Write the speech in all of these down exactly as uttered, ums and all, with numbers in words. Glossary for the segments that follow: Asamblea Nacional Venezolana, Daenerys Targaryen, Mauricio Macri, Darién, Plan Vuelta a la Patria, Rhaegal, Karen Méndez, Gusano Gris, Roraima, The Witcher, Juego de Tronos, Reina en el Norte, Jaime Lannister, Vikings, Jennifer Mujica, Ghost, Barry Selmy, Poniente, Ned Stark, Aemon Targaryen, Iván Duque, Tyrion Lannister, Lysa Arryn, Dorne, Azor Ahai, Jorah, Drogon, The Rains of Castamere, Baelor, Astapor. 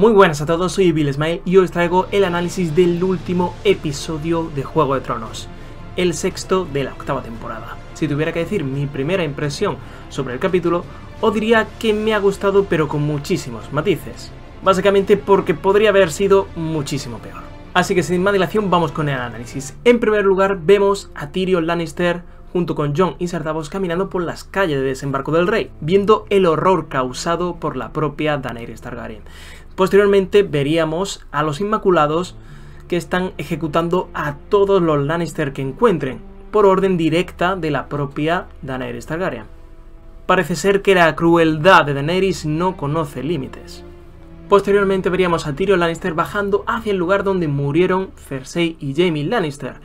Muy buenas a todos, soy Evil Smile y os traigo el análisis del último episodio de Juego de Tronos, el sexto de la octava temporada. Si tuviera que decir mi primera impresión sobre el capítulo, os diría que me ha gustado pero con muchísimos matices, básicamente porque podría haber sido muchísimo peor. Así que sin más dilación vamos con el análisis. En primer lugar vemos a Tyrion Lannister junto con Jon y Ser Davos caminando por las calles de Desembarco del Rey, viendo el horror causado por la propia Daenerys Targaryen. Posteriormente veríamos a los Inmaculados que están ejecutando a todos los Lannister que encuentren, por orden directa de la propia Daenerys Targaryen. Parece ser que la crueldad de Daenerys no conoce límites. Posteriormente veríamos a Tyrion Lannister bajando hacia el lugar donde murieron Cersei y Jaime Lannister.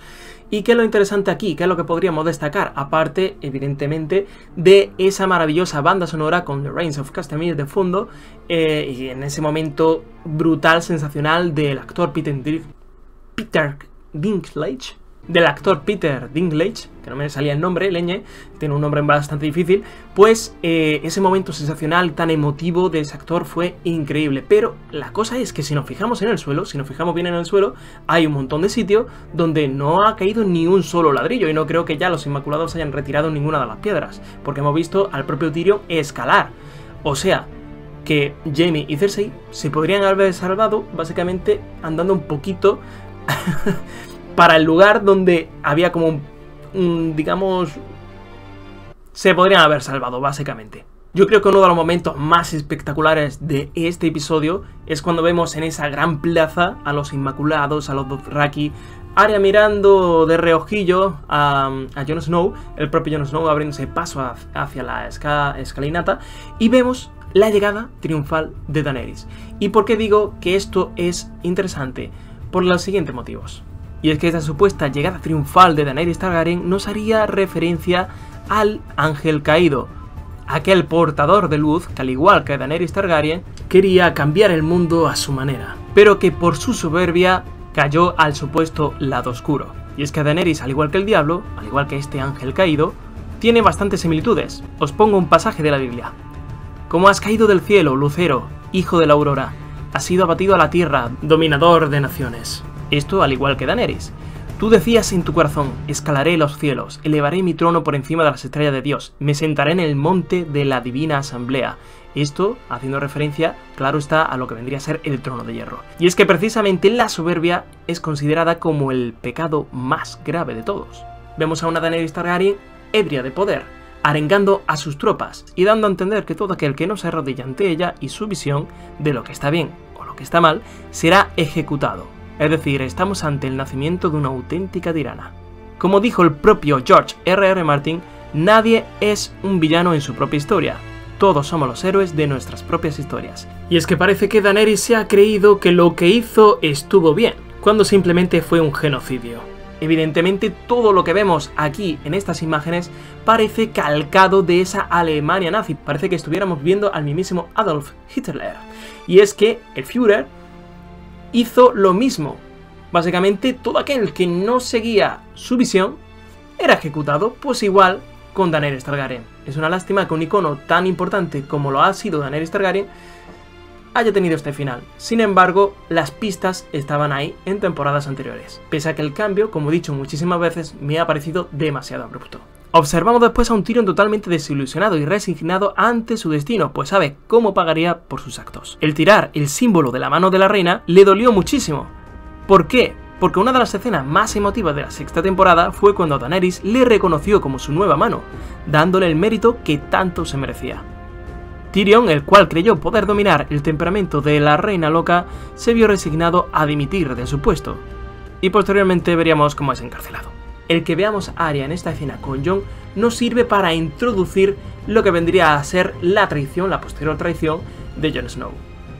¿Y qué es lo interesante aquí? ¿Qué es lo que podríamos destacar? Aparte, evidentemente, de esa maravillosa banda sonora con The Rains of Castamere de fondo eh, y en ese momento brutal, sensacional del actor Peter, Peter Dinklage. Del actor Peter Dinklage, que no me salía el nombre, leñe, tiene un nombre bastante difícil, pues eh, ese momento sensacional, tan emotivo de ese actor fue increíble. Pero la cosa es que si nos fijamos en el suelo, si nos fijamos bien en el suelo, hay un montón de sitios donde no ha caído ni un solo ladrillo, y no creo que ya los Inmaculados hayan retirado ninguna de las piedras, porque hemos visto al propio Tyrion escalar. O sea, que Jaime y Cersei se podrían haber salvado básicamente andando un poquito para el lugar donde había como un, un, digamos, se podrían haber salvado básicamente. Yo creo que uno de los momentos más espectaculares de este episodio es cuando vemos en esa gran plaza a los Inmaculados, a los Dothraki, Arya mirando de reojillo a, a Jon Snow, el propio Jon Snow abriéndose paso a, hacia la esca, escalinata, y vemos la llegada triunfal de Daenerys. ¿Y por qué digo que esto es interesante? Por los siguientes motivos. Y es que esta supuesta llegada triunfal de Daenerys Targaryen nos haría referencia al Ángel Caído, aquel portador de luz que, al igual que Daenerys Targaryen, quería cambiar el mundo a su manera, pero que por su soberbia cayó al supuesto lado oscuro. Y es que Daenerys, al igual que el diablo, al igual que este Ángel Caído, tiene bastantes similitudes. Os pongo un pasaje de la Biblia. Como has caído del cielo, lucero, hijo de la aurora, has sido abatido a la tierra, dominador de naciones. Esto al igual que Daenerys. Tú decías en tu corazón, escalaré los cielos, elevaré mi trono por encima de las estrellas de Dios, me sentaré en el monte de la divina asamblea. Esto haciendo referencia, claro está, a lo que vendría a ser el trono de hierro. Y es que precisamente la soberbia es considerada como el pecado más grave de todos. Vemos a una Daenerys Targaryen ebria de poder, arengando a sus tropas y dando a entender que todo aquel que no se arrodilla ante ella y su visión de lo que está bien o lo que está mal, será ejecutado. Es decir, estamos ante el nacimiento de una auténtica tirana. Como dijo el propio George R R Martin, nadie es un villano en su propia historia. Todos somos los héroes de nuestras propias historias. Y es que parece que Daenerys se ha creído que lo que hizo estuvo bien, cuando simplemente fue un genocidio. Evidentemente, todo lo que vemos aquí en estas imágenes parece calcado de esa Alemania nazi. Parece que estuviéramos viendo al mismísimo Adolf Hitler. Y es que el Führer hizo lo mismo. Básicamente todo aquel que no seguía su visión era ejecutado, pues igual con Daenerys Targaryen. Es una lástima que un icono tan importante como lo ha sido Daenerys Targaryen haya tenido este final. Sin embargo, las pistas estaban ahí en temporadas anteriores, pese a que el cambio, como he dicho muchísimas veces, me ha parecido demasiado abrupto. Observamos después a un Tyrion totalmente desilusionado y resignado ante su destino, pues sabe cómo pagaría por sus actos. El tirar el símbolo de la mano de la reina le dolió muchísimo. ¿Por qué? Porque una de las escenas más emotivas de la sexta temporada fue cuando Daenerys le reconoció como su nueva mano, dándole el mérito que tanto se merecía. Tyrion, el cual creyó poder dominar el temperamento de la reina loca, se vio resignado a dimitir de su puesto, y posteriormente veríamos cómo es encarcelado. El que veamos a Arya en esta escena con Jon nos sirve para introducir lo que vendría a ser la traición, la posterior traición de Jon Snow.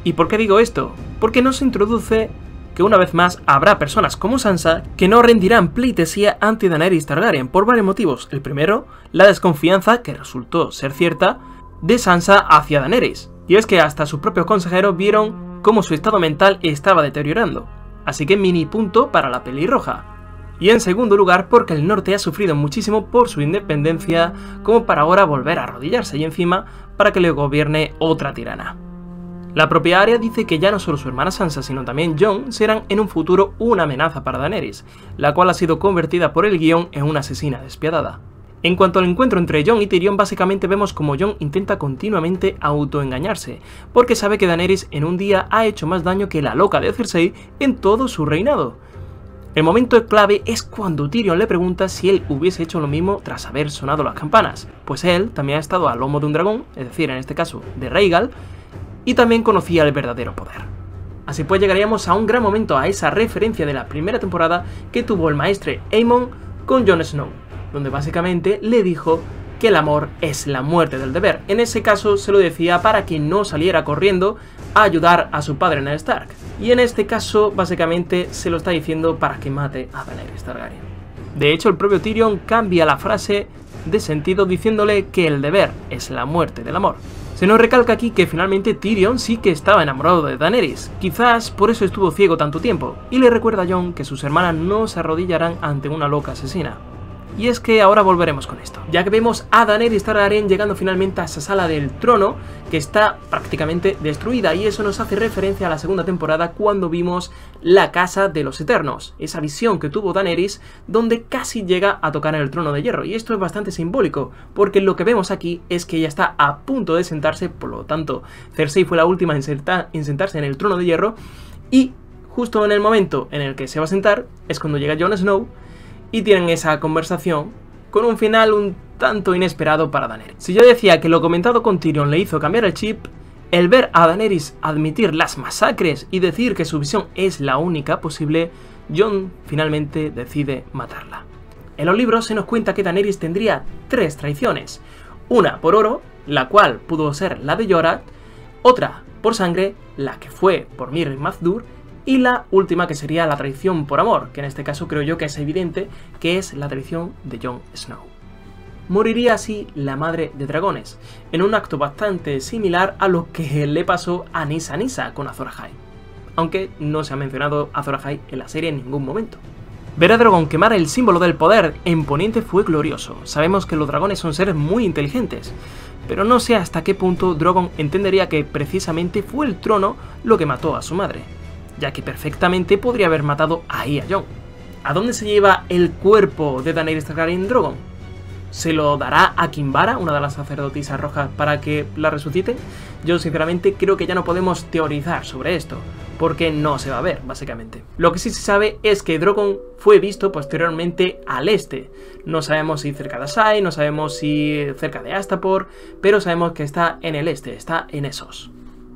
¿Y por qué digo esto? Porque nos introduce que una vez más habrá personas como Sansa que no rendirán pleitesía ante Daenerys Targaryen por varios motivos. El primero, la desconfianza, que resultó ser cierta, de Sansa hacia Daenerys. Y es que hasta sus propios consejeros vieron cómo su estado mental estaba deteriorando. Así que mini punto para la pelirroja. Y en segundo lugar, porque el norte ha sufrido muchísimo por su independencia como para ahora volver a arrodillarse y encima para que le gobierne otra tirana. La propia Arya dice que ya no solo su hermana Sansa, sino también Jon serán en un futuro una amenaza para Daenerys, la cual ha sido convertida por el guión en una asesina despiadada. En cuanto al encuentro entre Jon y Tyrion, básicamente vemos como Jon intenta continuamente autoengañarse, porque sabe que Daenerys en un día ha hecho más daño que la loca de Cersei en todo su reinado. El momento clave es cuando Tyrion le pregunta si él hubiese hecho lo mismo tras haber sonado las campanas, pues él también ha estado al lomo de un dragón, es decir, en este caso de Rhaegal, y también conocía el verdadero poder. Así pues llegaríamos a un gran momento, a esa referencia de la primera temporada que tuvo el maestre Aemon con Jon Snow, donde básicamente le dijo que el amor es la muerte del deber. En ese caso se lo decía para que no saliera corriendo a ayudar a su padre Ned Stark. Y en este caso básicamente se lo está diciendo para que mate a Daenerys Targaryen. De hecho el propio Tyrion cambia la frase de sentido diciéndole que el deber es la muerte del amor. Se nos recalca aquí que finalmente Tyrion sí que estaba enamorado de Daenerys, quizás por eso estuvo ciego tanto tiempo, y le recuerda a Jon que sus hermanas no se arrodillarán ante una loca asesina. Y es que ahora volveremos con esto, ya que vemos a Daenerys Targaryen llegando finalmente a esa sala del trono que está prácticamente destruida, y eso nos hace referencia a la segunda temporada cuando vimos la Casa de los Eternos, esa visión que tuvo Daenerys donde casi llega a tocar el trono de hierro, y esto es bastante simbólico porque lo que vemos aquí es que ella está a punto de sentarse, por lo tanto Cersei fue la última en, senta en sentarse en el trono de hierro, y justo en el momento en el que se va a sentar es cuando llega Jon Snow y tienen esa conversación con un final un tanto inesperado para Daenerys. Si yo decía que lo comentado con Tyrion le hizo cambiar el chip, el ver a Daenerys admitir las masacres y decir que su visión es la única posible, Jon finalmente decide matarla. En los libros se nos cuenta que Daenerys tendría tres traiciones. Una por oro, la cual pudo ser la de Jorah, otra por sangre, la que fue por Mir Mazdur, y la última que sería la traición por amor, que en este caso creo yo que es evidente que es la traición de Jon Snow. Moriría así la madre de dragones, en un acto bastante similar a lo que le pasó a Nissa Nissa con Azor Ahai, aunque no se ha mencionado Azor Ahai en la serie en ningún momento. Ver a Drogon quemar el símbolo del poder en Poniente fue glorioso, sabemos que los dragones son seres muy inteligentes, pero no sé hasta qué punto Drogon entendería que precisamente fue el trono lo que mató a su madre, ya que perfectamente podría haber matado ahí a Jon. ¿A dónde se lleva el cuerpo de Daenerys Targaryen Drogon? ¿Se lo dará a Kimbara, una de las sacerdotisas rojas, para que la resuciten? Yo sinceramente creo que ya no podemos teorizar sobre esto, porque no se va a ver, básicamente. Lo que sí se sabe es que Drogon fue visto posteriormente al este. No sabemos si cerca de Asai, no sabemos si cerca de Astapor, pero sabemos que está en el este, está en Essos,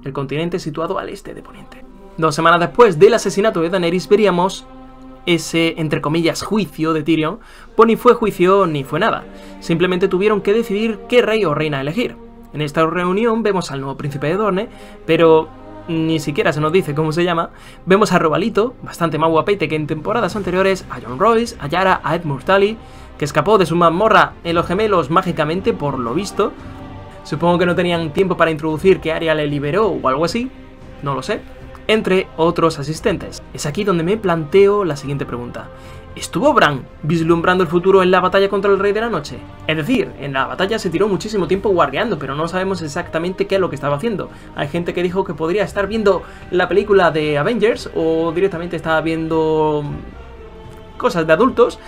el continente situado al este de Poniente. Dos semanas después del asesinato de Daenerys veríamos ese, entre comillas, juicio de Tyrion, pues ni fue juicio ni fue nada, simplemente tuvieron que decidir qué rey o reina elegir. En esta reunión vemos al nuevo príncipe de Dorne, pero ni siquiera se nos dice cómo se llama, vemos a Robalito, bastante más guapete que en temporadas anteriores, a Jon Royce, a Yara, a Edmure Tully, que escapó de su mazmorra en los gemelos mágicamente por lo visto, supongo que no tenían tiempo para introducir que Arya le liberó o algo así, no lo sé, entre otros asistentes. Es aquí donde me planteo la siguiente pregunta. ¿Estuvo Bran vislumbrando el futuro en la batalla contra el Rey de la Noche? Es decir, en la batalla se tiró muchísimo tiempo guardeando, pero no sabemos exactamente qué es lo que estaba haciendo. Hay gente que dijo que podría estar viendo la película de Avengers, o directamente estaba viendo cosas de adultos,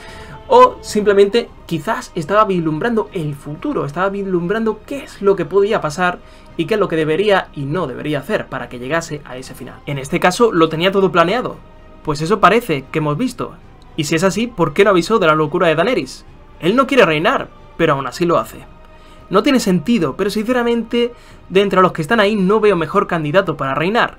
o simplemente quizás estaba vislumbrando el futuro, estaba vislumbrando qué es lo que podía pasar y qué es lo que debería y no debería hacer para que llegase a ese final. En este caso lo tenía todo planeado, pues eso parece que hemos visto. Y si es así, ¿por qué no avisó de la locura de Daenerys? Él no quiere reinar, pero aún así lo hace. No tiene sentido, pero sinceramente de entre los que están ahí no veo mejor candidato para reinar.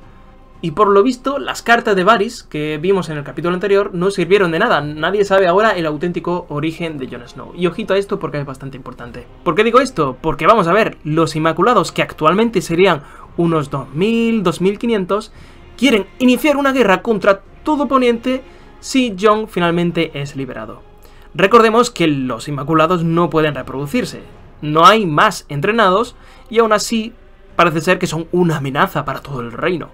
Y por lo visto, las cartas de Varys, que vimos en el capítulo anterior, no sirvieron de nada. Nadie sabe ahora el auténtico origen de Jon Snow. Y ojito a esto porque es bastante importante. ¿Por qué digo esto? Porque vamos a ver, los Inmaculados, que actualmente serían unos dos mil, dos mil quinientos, quieren iniciar una guerra contra todo Poniente si Jon finalmente es liberado. Recordemos que los Inmaculados no pueden reproducirse. No hay más entrenados y aún así parece ser que son una amenaza para todo el reino.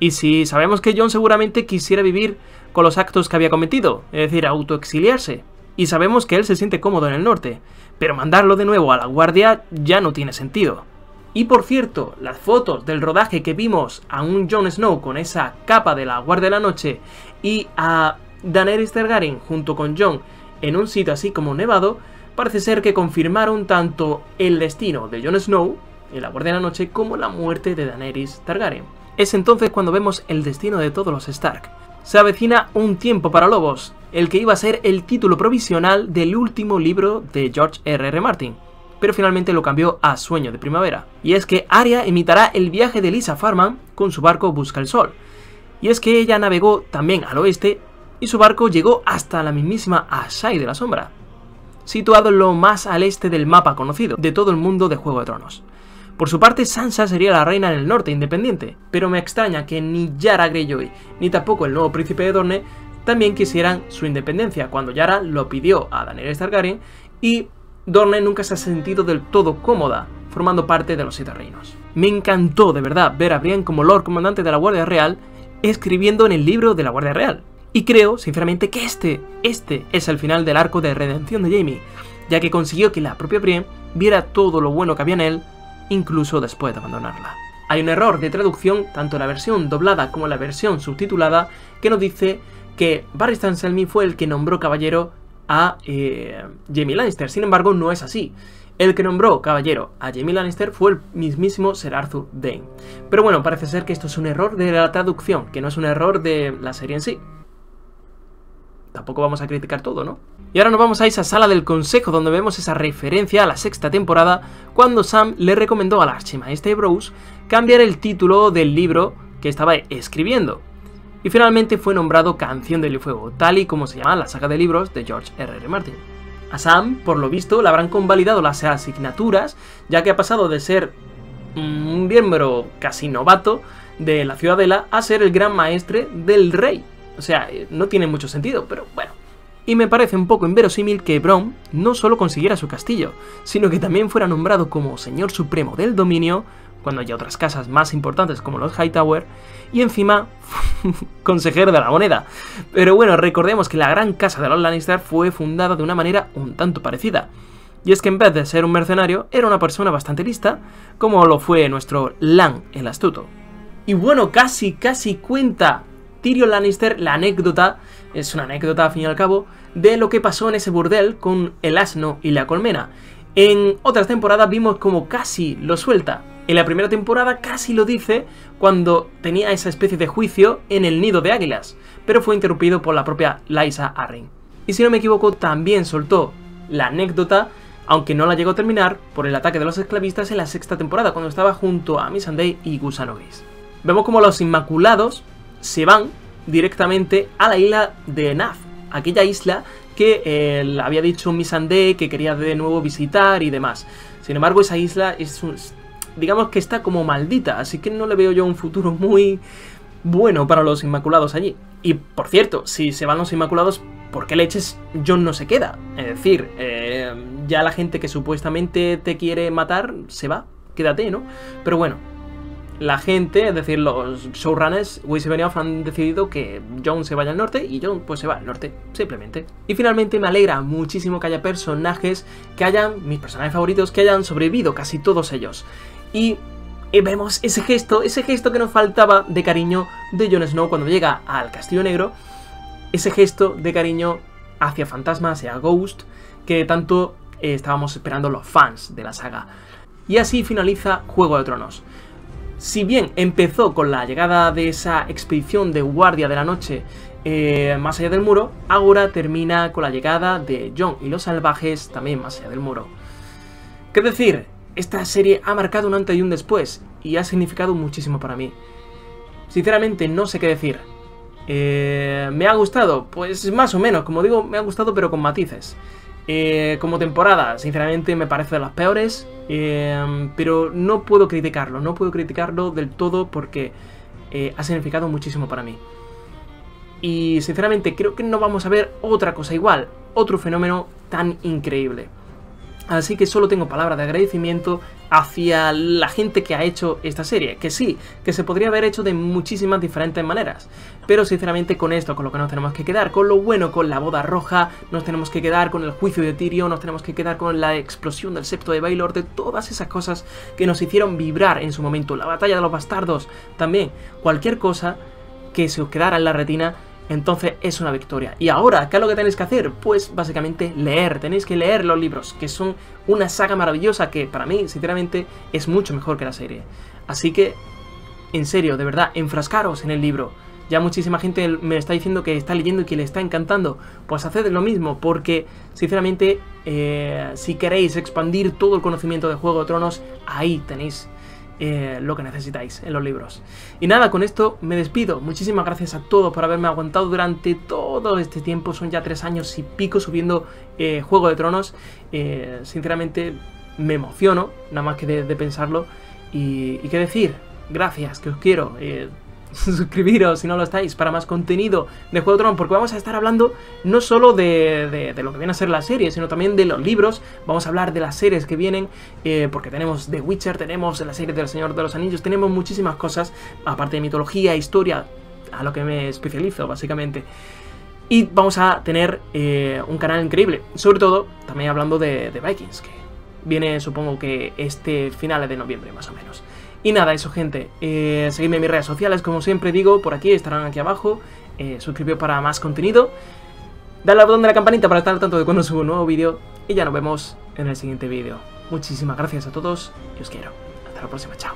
Y si sabemos que Jon seguramente quisiera vivir con los actos que había cometido, es decir, autoexiliarse, y sabemos que él se siente cómodo en el norte, pero mandarlo de nuevo a la guardia ya no tiene sentido. Y por cierto, las fotos del rodaje que vimos a un Jon Snow con esa capa de la Guardia de la Noche y a Daenerys Targaryen junto con Jon en un sitio así como nevado, parece ser que confirmaron tanto el destino de Jon Snow en la Guardia de la Noche como la muerte de Daenerys Targaryen. Es entonces cuando vemos el destino de todos los Stark. Se avecina Un tiempo para lobos, el que iba a ser el título provisional del último libro de George R R. Martin, pero finalmente lo cambió a Sueño de Primavera. Y es que Arya imitará el viaje de Lisa Farman con su barco Busca el Sol. Y es que ella navegó también al oeste y su barco llegó hasta la mismísima Asai de la Sombra, situado en lo más al este del mapa conocido de todo el mundo de Juego de Tronos. Por su parte, Sansa sería la reina en el norte independiente, pero me extraña que ni Yara Greyjoy ni tampoco el nuevo príncipe de Dorne también quisieran su independencia, cuando Yara lo pidió a Daenerys Targaryen y Dorne nunca se ha sentido del todo cómoda formando parte de los Siete Reinos. Me encantó de verdad ver a Brienne como Lord Comandante de la Guardia Real escribiendo en el libro de la Guardia Real. Y creo, sinceramente, que este, este es el final del arco de redención de Jaime, ya que consiguió que la propia Brienne viera todo lo bueno que había en él, incluso después de abandonarla. Hay un error de traducción, tanto en la versión doblada como en la versión subtitulada, que nos dice que Barry Selmy fue el que nombró caballero a eh, Jaime Lannister. Sin embargo, no es así. El que nombró caballero a Jaime Lannister fue el mismísimo Ser Arthur Dane. Pero bueno, parece ser que esto es un error de la traducción, que no es un error de la serie en sí. Tampoco vamos a criticar todo, ¿no? Y ahora nos vamos a esa sala del consejo donde vemos esa referencia a la sexta temporada, cuando Sam le recomendó al archimaestre Brose cambiar el título del libro que estaba escribiendo. Y finalmente fue nombrado Canción del Fuego, tal y como se llama la saga de libros de George R R. Martin. A Sam, por lo visto, le habrán convalidado las asignaturas, ya que ha pasado de ser un miembro casi novato de la Ciudadela a ser el gran maestre del rey. O sea, no tiene mucho sentido, pero bueno. Y me parece un poco inverosímil que Bronn no solo consiguiera su castillo, sino que también fuera nombrado como señor supremo del dominio, cuando haya otras casas más importantes como los Hightower, y encima, consejero de la moneda. Pero bueno, recordemos que la gran casa de los Lannister fue fundada de una manera un tanto parecida. Y es que en vez de ser un mercenario, era una persona bastante lista, como lo fue nuestro Lan el Astuto. Y bueno, casi, casi cuenta Tyrion Lannister la anécdota, es una anécdota al fin y al cabo, de lo que pasó en ese burdel con el asno y la colmena. En otras temporadas vimos como casi lo suelta. En la primera temporada casi lo dice cuando tenía esa especie de juicio en el nido de águilas, pero fue interrumpido por la propia Lysa Arryn. Y si no me equivoco, también soltó la anécdota, aunque no la llegó a terminar, por el ataque de los esclavistas en la sexta temporada, cuando estaba junto a Missandei y Gusano Gris. Vemos como los Inmaculados se van directamente a la isla de Naf, aquella isla que eh, había dicho Missandei que quería de nuevo visitar y demás. Sin embargo, esa isla es un, digamos que está como maldita, así que no le veo yo un futuro muy bueno para los Inmaculados allí. Y por cierto, si se van los Inmaculados, ¿por qué leches Jon no se queda? Es decir, eh, ya la gente que supuestamente te quiere matar se va, quédate, ¿no? Pero bueno, la gente, es decir, los showrunners, Weiss y Benioff, han decidido que Jon se vaya al norte y Jon pues se va al norte, simplemente. Y finalmente me alegra muchísimo que haya personajes que hayan, mis personajes favoritos, que hayan sobrevivido, casi todos ellos. Y vemos ese gesto, ese gesto que nos faltaba de cariño de Jon Snow cuando llega al Castillo Negro, ese gesto de cariño hacia fantasmas, hacia Ghost, que tanto eh, estábamos esperando los fans de la saga. Y así finaliza Juego de Tronos. Si bien empezó con la llegada de esa expedición de Guardia de la Noche eh, más allá del muro, ahora termina con la llegada de Jon y los salvajes también más allá del muro. ¿Qué decir? Esta serie ha marcado un antes y un después y ha significado muchísimo para mí. Sinceramente no sé qué decir. Eh, ¿Me ha gustado? Pues más o menos, como digo, me ha gustado pero con matices. Eh, como temporada, sinceramente me parece de las peores, eh, pero no puedo criticarlo, no puedo criticarlo del todo porque eh, ha significado muchísimo para mí. Y sinceramente creo que no vamos a ver otra cosa igual, otro fenómeno tan increíble. Así que solo tengo palabras de agradecimiento hacia la gente que ha hecho esta serie, que sí, que se podría haber hecho de muchísimas diferentes maneras, pero sinceramente con esto, con lo que nos tenemos que quedar, con lo bueno, con la boda roja, nos tenemos que quedar con el juicio de Tyrion, nos tenemos que quedar con la explosión del septo de Baelor, de todas esas cosas que nos hicieron vibrar en su momento, la batalla de los bastardos, también, cualquier cosa que se os quedara en la retina, entonces es una victoria. Y ahora, ¿qué es lo que tenéis que hacer? Pues básicamente leer, tenéis que leer los libros, que son una saga maravillosa que para mí, sinceramente, es mucho mejor que la serie. Así que, en serio, de verdad, enfrascaros en el libro. Ya muchísima gente me está diciendo que está leyendo y que le está encantando. Pues haced lo mismo, porque sinceramente, eh, si queréis expandir todo el conocimiento de Juego de Tronos, ahí tenéis Eh, lo que necesitáis en los libros. Y nada, con esto me despido. Muchísimas gracias a todos por haberme aguantado durante todo este tiempo. Son ya tres años y pico subiendo eh, Juego de Tronos. Eh, sinceramente me emociono, nada más que de, de pensarlo. Y, y qué decir, gracias, que os quiero. Eh, suscribiros si no lo estáis para más contenido de Juego de Tronos, porque vamos a estar hablando no solo de, de, de lo que viene a ser la serie, sino también de los libros. Vamos a hablar de las series que vienen, eh, porque tenemos The Witcher, tenemos la serie del Señor de los Anillos, tenemos muchísimas cosas, aparte de mitología, historia, a lo que me especializo básicamente. Y vamos a tener eh, un canal increíble, sobre todo también hablando de, de Vikings, que viene supongo que este final de noviembre más o menos. Y nada, eso gente, eh, seguidme en mis redes sociales, como siempre digo, por aquí, estarán aquí abajo, eh, suscribiros para más contenido, dale al botón de la campanita para estar al tanto de cuando subo un nuevo vídeo, y ya nos vemos en el siguiente vídeo. Muchísimas gracias a todos, y os quiero. Hasta la próxima, chao.